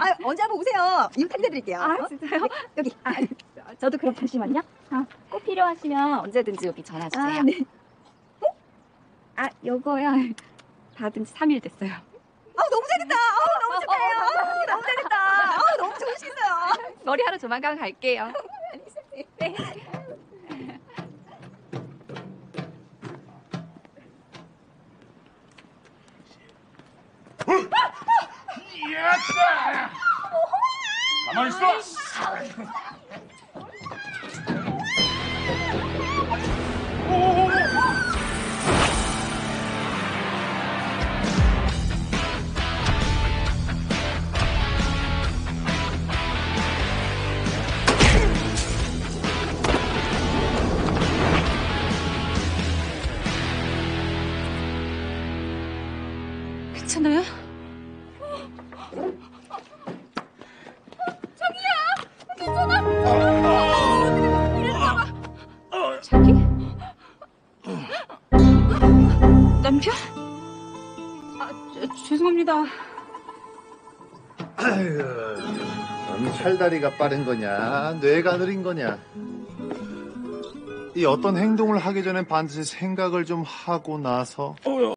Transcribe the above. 아, 언제 한번 오세요. 인터뷰 해드릴게요. 아, 진짜요? 네, 여기. 아, 저도 그럼 잠시만요. 아, 꼭 필요하시면 언제든지 여기 전화 주세요. 아, 네. 어? 아, 요거야. 받은지 3일 됐어요. 아, 너무 재밌다. 아, 너무 좋아요. 너무 재밌다. 아, 너무 좋으시겠어요. 머리 하러 조만간 갈게요. 네. 가만히 있어! 괜찮아요? 남편? 아, 죄송합니다. 아유, 넌 팔다리가 빠른 거냐, 뇌가 느린 거냐. 이 어떤 행동을 하기 전엔 반드시 생각을 좀 하고 나서.